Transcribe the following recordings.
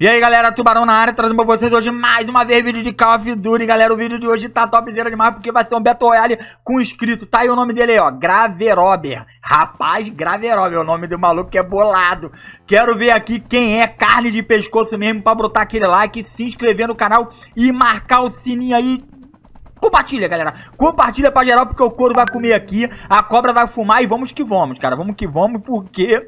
E aí galera, Tubarão na área, trazendo pra vocês hoje mais uma vez vídeo de Call of Duty. Galera, o vídeo de hoje tá topzera demais, porque vai ser um Beto Royale com inscrito. Tá aí o nome dele aí, ó, Graverobber. Rapaz, Graverobber é o nome do maluco que é bolado. Quero ver aqui quem é carne de pescoço mesmo, pra botar aquele like, se inscrever no canal e marcar o sininho aí. Compartilha, galera. Compartilha pra geral, porque o couro vai comer aqui, a cobra vai fumar e vamos que vamos, cara. Vamos que vamos, porque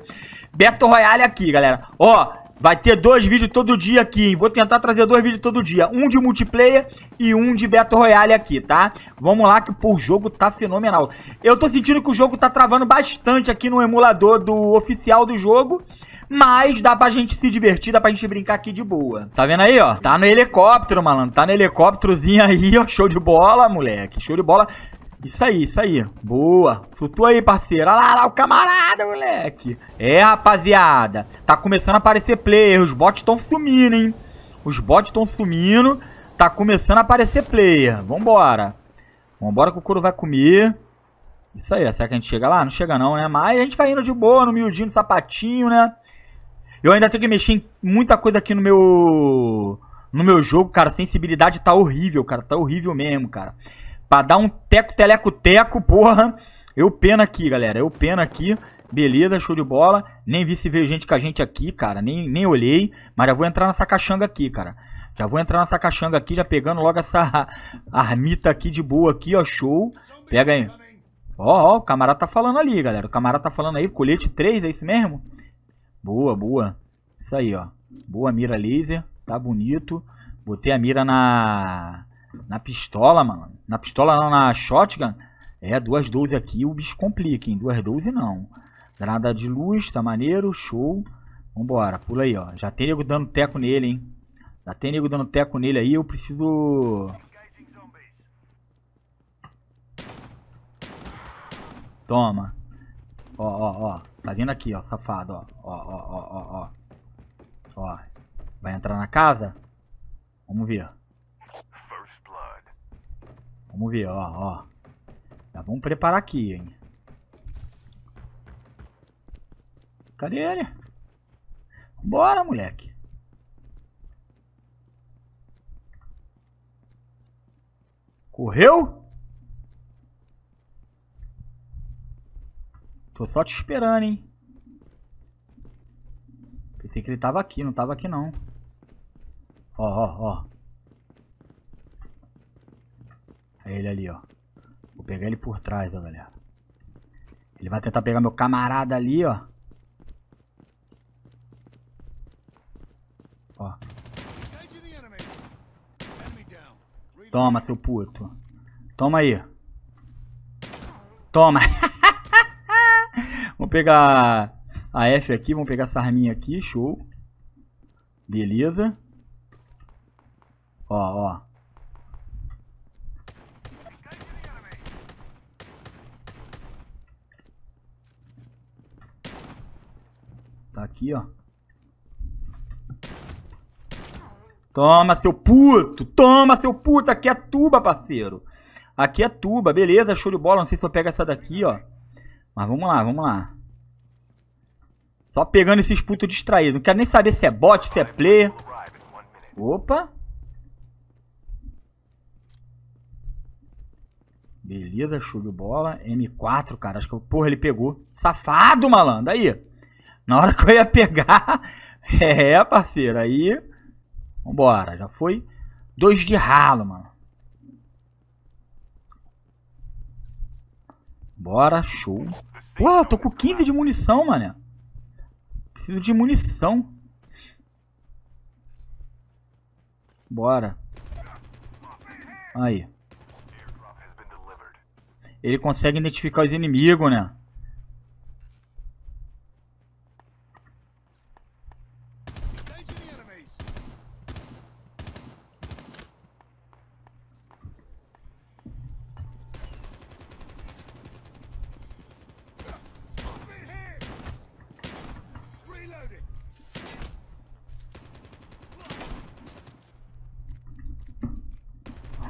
Beto Royale aqui, galera. Ó, vai ter dois vídeos todo dia aqui, hein? Vou tentar trazer dois vídeos todo dia. Um de multiplayer e um de Battle Royale aqui, tá? Vamos lá que, pô, o jogo tá fenomenal. Eu tô sentindo que o jogo tá travando bastante aqui no emulador do oficial do jogo. Mas dá pra gente se divertir, dá pra gente brincar aqui de boa. Tá vendo aí, ó? Tá no helicóptero, malandro. Tá no helicópterozinho aí, ó. Show de bola, moleque. Show de bola. Isso aí, isso aí. Boa. Flutua aí, parceiro. Olha lá, o camarada, moleque. É, rapaziada. Tá começando a aparecer player. Os bots estão sumindo, hein? Os bots estão sumindo. Tá começando a aparecer player. Vambora. Vambora que o couro vai comer. Isso aí. Será que a gente chega lá? Não chega não, né? Mas a gente vai indo de boa, no miudinho, no sapatinho, né? Eu ainda tenho que mexer em muita coisa aqui no meu jogo, cara. A sensibilidade tá horrível, cara. Tá horrível mesmo, cara. Pra dar um teco-teleco-teco, porra. Eu pena aqui, galera. Eu pena aqui. Beleza, show de bola. Nem vi se veio gente com a gente aqui, cara. Nem olhei. Mas já vou entrar nessa caixanga aqui, cara. Já vou entrar nessa caixanga aqui, já pegando logo essa armita aqui de boa aqui, ó. Show. Pega aí. Ó, o camarada tá falando ali, galera. O camarada tá falando aí. Colete 3, é isso mesmo? Boa, boa. Isso aí, ó. Boa mira laser. Tá bonito. Botei a mira na pistola, mano. Na pistola não, na shotgun. É, 212 aqui, o bicho complica, hein. 212 não. Granada de luz, tá maneiro, show. Vambora, pula aí, ó. Já tem nego dando teco nele, hein. Já tem nego dando teco nele aí, eu preciso... Toma. Ó, ó, ó. Tá vindo aqui, ó, safado, ó. Ó, ó, ó, ó, ó. Ó. Vai entrar na casa? Vamos ver, vamos ver, ó, ó. Já vamos preparar aqui, hein. Cadê ele? Bora, moleque. Correu? Tô só te esperando, hein. Pensei que ele tava aqui, não tava aqui não. Ó, ó, ó. É ele ali, ó. Vou pegar ele por trás, ó, galera. Ele vai tentar pegar meu camarada ali, ó. Ó. Toma, seu puto. Toma aí. Toma. Vamos pegar a F aqui. Vamos pegar essa arminha aqui. Show. Beleza. Ó, ó. Tá aqui, ó. Toma, seu puto. Toma, seu puto. Aqui é tuba, parceiro. Aqui é tuba. Beleza, show de bola. Não sei se eu pego essa daqui, ó. Mas vamos lá, vamos lá. Só pegando esses putos distraídos. Não quero nem saber se é bot, se é player. Opa. Beleza, show de bola. M4, cara. Acho que... Porra, ele pegou. Safado, malandro. Aí. Na hora que eu ia pegar. É, parceiro. Aí. Vambora. Já foi. 2 de ralo, mano. Bora. Show. Uau, tô com 15 de munição, mano. Preciso de munição. Bora. Aí. Ele consegue identificar os inimigos, né?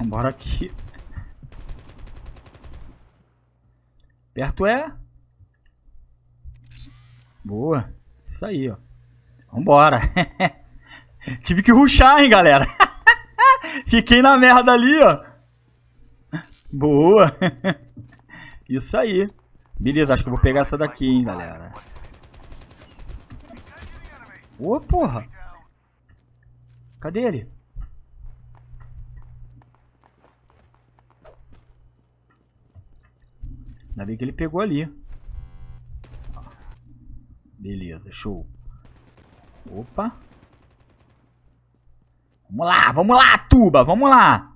Bora aqui. Perto é. Boa. Isso aí, ó. Vambora. Tive que rushar, hein, galera. Fiquei na merda ali, ó. Boa. Isso aí. Beleza, acho que eu vou pegar essa daqui, hein, galera. Ô, porra. Cadê ele? Ainda bem que ele pegou ali. Beleza, show. Opa. Vamos lá, Tuba, vamos lá.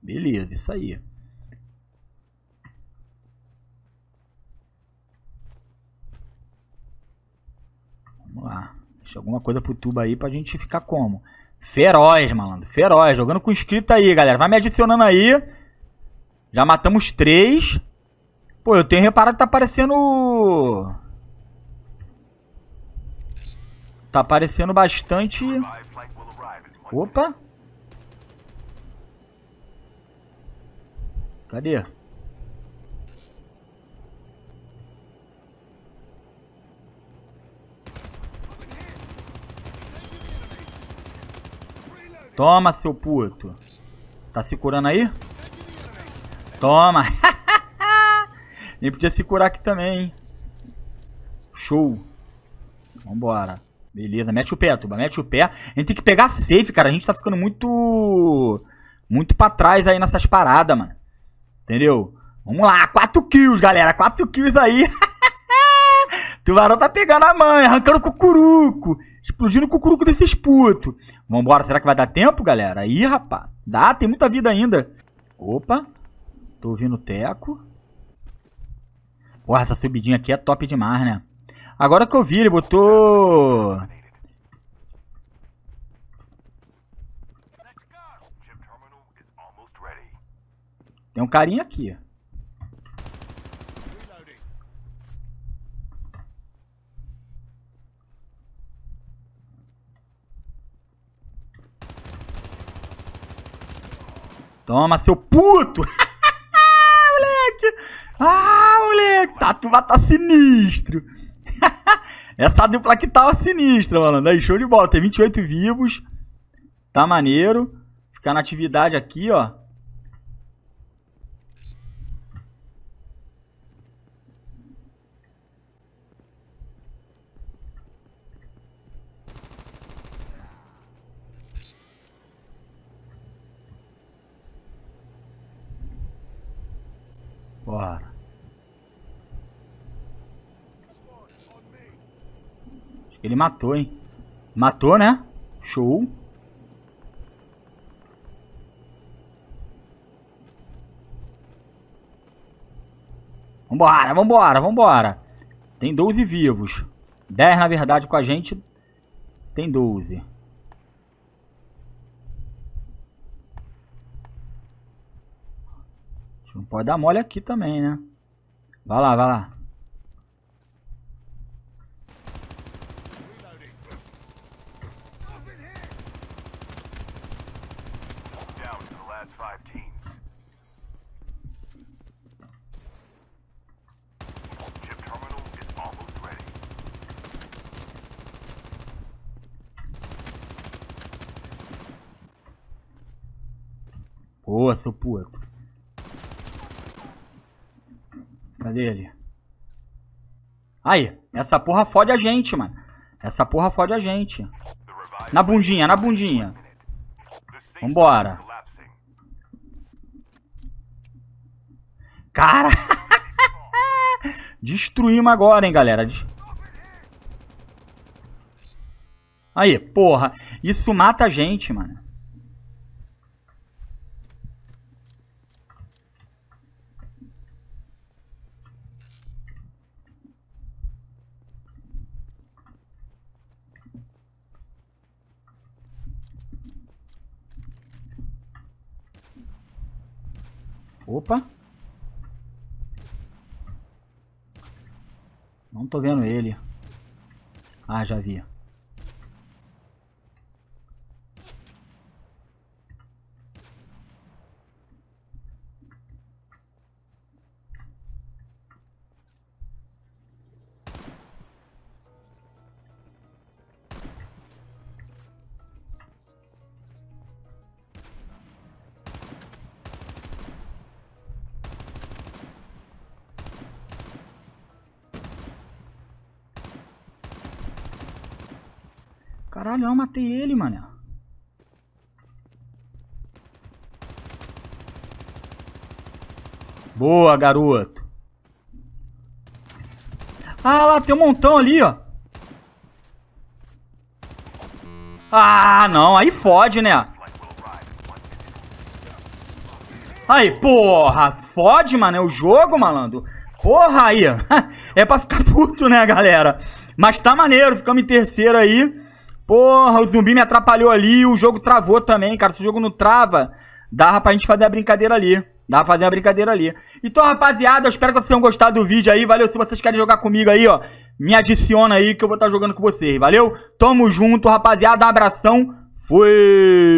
Beleza, isso aí. Vamos lá. Deixa alguma coisa pro Tuba aí pra gente ficar como? Feroz, malandro, feroz. Jogando com inscrito aí, galera. Vai me adicionando aí. Já matamos 3. Pô, eu tenho reparado que tá aparecendo... Tá aparecendo bastante... Opa! Cadê? Toma, seu puto. Tá se curando aí? Toma. Nem podia se curar aqui também, hein? Show. Vambora. Beleza, mete o pé, Tuba, mete o pé. A gente tem que pegar safe, cara. A gente tá ficando muito... Muito pra trás aí nessas paradas, mano. Entendeu? Vamos lá, 4 kills, galera. 4 kills aí. Tubarão tá pegando a mãe, arrancando o cucuruco. Explodindo o cucuruco desses putos. Vambora, será que vai dar tempo, galera? Aí, rapá. Dá, tem muita vida ainda. Opa. Tô ouvindo o teco. Porra, essa subidinha aqui é top demais, né? Agora que eu vi, ele botou... Tem um carinha aqui. Toma, seu puto! Moleque! Ah, moleque! Tatuba tá sinistro! Essa dupla aqui tava sinistra, mano. Aí, show de bola. Tem 28 vivos. Tá maneiro. Ficar na atividade aqui, ó. Bora. Acho que ele matou, hein? Matou, né? Show. Vambora, vambora, vambora. Tem 12 vivos. 10, na verdade, com a gente. Tem 12. Não pode dar mole aqui também, né? Vai lá, vai lá. Boa, seu puto. Cadê ele? Aí, essa porra fode a gente, mano. Essa porra fode a gente. Na bundinha, na bundinha. Vambora. Cara. Destruímos agora, hein, galera. Aí, porra. Isso mata a gente, mano. Opa. Não tô vendo ele. Ah, já vi. Caralho, eu matei ele, mano. Boa, garoto. Ah, lá, tem um montão ali, ó. Ah, não, aí fode, né? Aí, porra, fode, mano, é o jogo, malandro. Porra, aí, é pra ficar puto, né, galera? Mas tá maneiro, ficamos em terceiro aí. Porra, o zumbi me atrapalhou ali, o jogo travou também, cara. Se o jogo não trava, dá pra gente fazer a brincadeira ali. Dá pra fazer uma brincadeira ali. Então, rapaziada, eu espero que vocês tenham gostado do vídeo aí. Valeu, se vocês querem jogar comigo aí, ó, me adiciona aí que eu vou estar jogando com vocês, valeu? Tamo junto, rapaziada. Abração. Fui!